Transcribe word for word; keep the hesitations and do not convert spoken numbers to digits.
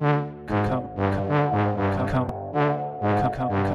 Come, come, come, come, come, come.